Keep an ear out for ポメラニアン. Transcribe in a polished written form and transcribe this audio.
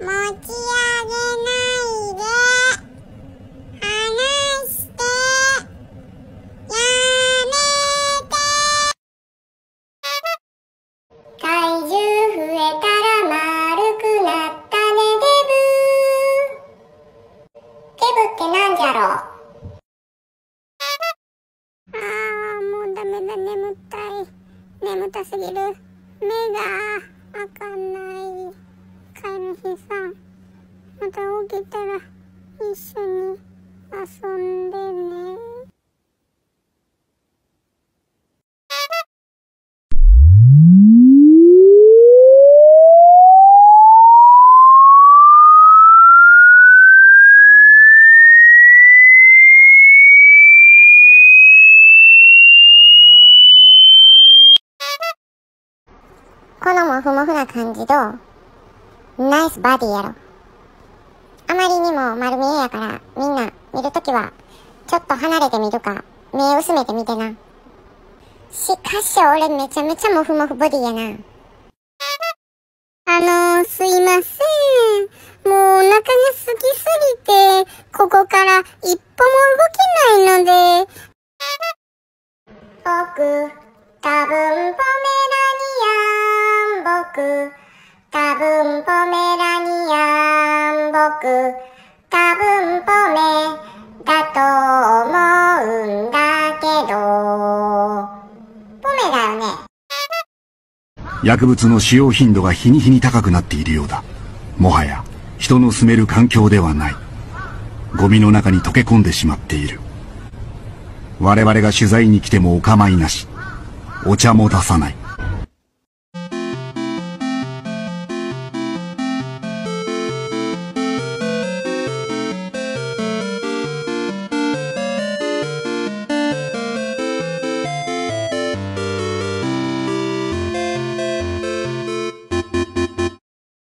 持ち上げないで、離して、やめて。体重増えたら丸くなったね、デブ。デブってなんじゃろう。ああ、もうダメだ、眠たい。眠たすぎる。目が開かない。飼い主さん、また起きたら一緒に遊んでね。このモフモフな感じどう？ナイスバディやろ。あまりにも丸見えやから、みんな見るときはちょっと離れて見るか目を薄めて見てな。しかし俺めちゃめちゃモフモフボディやな。すいません。もうお腹が空きすぎて、ここから一歩も動けないので。僕、多分ポメラニアン、僕多分ポメラニアン、僕多分ポメだと思うんだけど、ポメだよね。薬物の使用頻度が日に日に高くなっているようだ。もはや人の住める環境ではない。ゴミの中に溶け込んでしまっている。我々が取材に来てもお構いなし。お茶も出さない。